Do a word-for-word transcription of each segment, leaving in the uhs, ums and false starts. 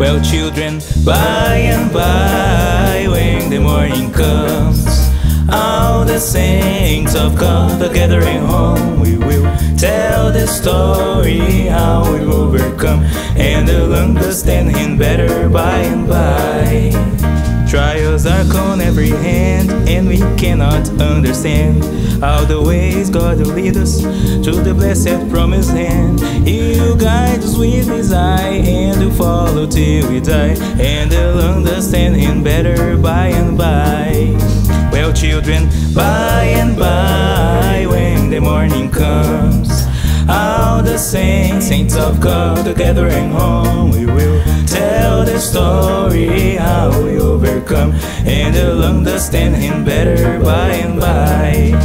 Well, children, by and by, when the morning comes, all the saints of God are gathering home. We will tell the story how we overcome, and they'll understand him better by and by. Trials are on every hand, and we cannot understand all the ways God will lead us to the blessed promised land. He'll guide us with his eye, and we'll follow till we die, and they'll understand him better by and by. Well, children, by and by, when the morning comes, all the saints, saints of God are gathering home. We will tell the story how we overcome, and they'll understand him better by and by.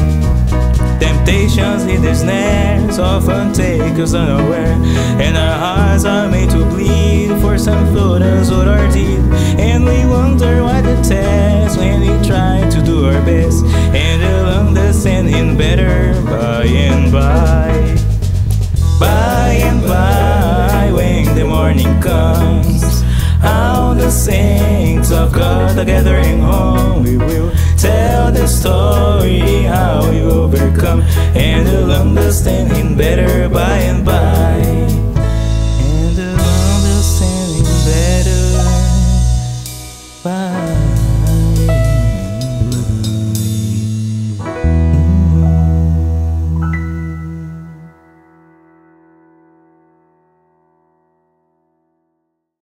Temptations in the snares often take us unaware, and our hearts are made to bleed for some flutters or our teeth. And we wonder why the test when we try to do our best, and we'll understand him better by and by. By and by, when the morning comes, all the saints of God are gathering home. We will tell the story how we overcome, and we'll understand him better by and by.